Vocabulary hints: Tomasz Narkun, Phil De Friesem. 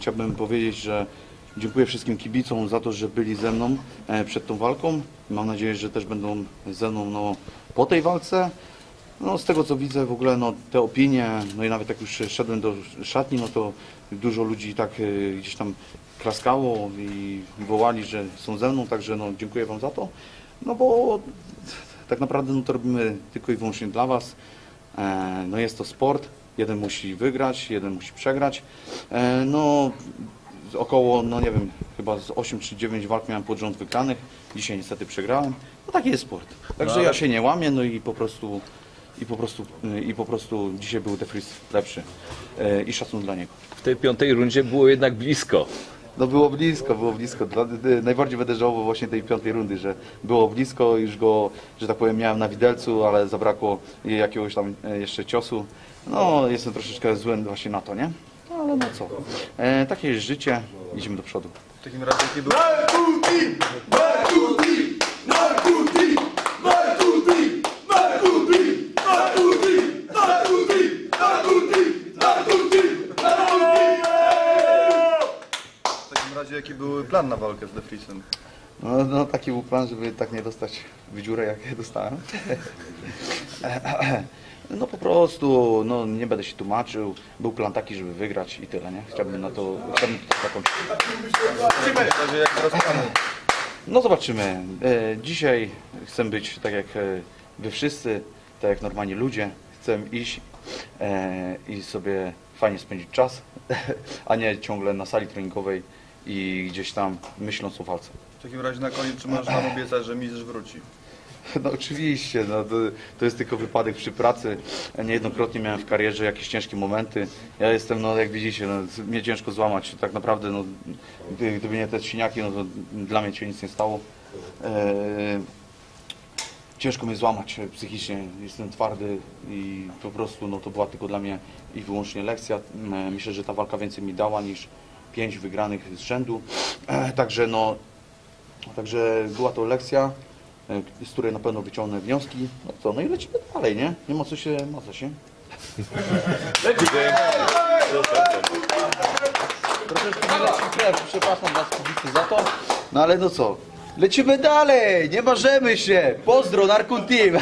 Chciałbym powiedzieć, że dziękuję wszystkim kibicom za to, że byli ze mną przed tą walką. Mam nadzieję, że też będą ze mną po tej walce. No, z tego co widzę w ogóle, te opinie, i nawet jak już szedłem do szatni, to dużo ludzi tak gdzieś tam klaskało i wołali, że są ze mną, także dziękuję wam za to. No bo tak naprawdę to robimy tylko i wyłącznie dla was. Jest to sport, jeden musi wygrać, jeden musi przegrać. Około, nie wiem, chyba z 8 czy 9 walk miałem pod rząd wygranych. Dzisiaj niestety przegrałem. Taki jest sport. Także ja się nie łamię, i po prostu dzisiaj był De Friesem lepszy. I szacun dla niego. W tej piątej rundzie było jednak blisko. No było blisko. Najbardziej będę żałował właśnie tej piątej rundy, że było blisko, już go, że tak powiem, miałem na widelcu, ale zabrakło jakiegoś tam jeszcze ciosu. Jestem troszeczkę zły właśnie na to, nie? Ale co? Takie jest życie, idziemy do przodu. W takim razie kiedy... Jaki był plan na walkę z De Friesem? Taki był plan, żeby tak nie dostać w dziurę, jak ja dostałem. Po prostu, nie będę się tłumaczył. Był plan taki, żeby wygrać i tyle, nie? Chciałbym to zakończyć. Zobaczymy. Dzisiaj chcę być tak jak wy wszyscy, tak jak normalni ludzie. Chcę iść i sobie fajnie spędzić czas, a nie ciągle na sali treningowej i gdzieś tam myśląc o walce. W takim razie na koniec, czy masz nam obiecać, że mistrz wróci? Oczywiście, to jest tylko wypadek przy pracy. Niejednokrotnie miałem w karierze jakieś ciężkie momenty. Ja jestem, jak widzicie, mnie ciężko złamać. Tak naprawdę, gdyby nie te siniaki, to dla mnie się nic nie stało. Ciężko mnie złamać psychicznie, jestem twardy i po prostu to była tylko dla mnie i wyłącznie lekcja. Myślę, że ta walka więcej mi dała niż 5 wygranych z rzędu, także była to lekcja, z której na pewno wyciągnę wnioski. I lecimy dalej, nie? Nie ma co się macać. Przepraszam was za to, ale co? Lecimy dalej, nie marzymy się! Pozdro, Narkun Team!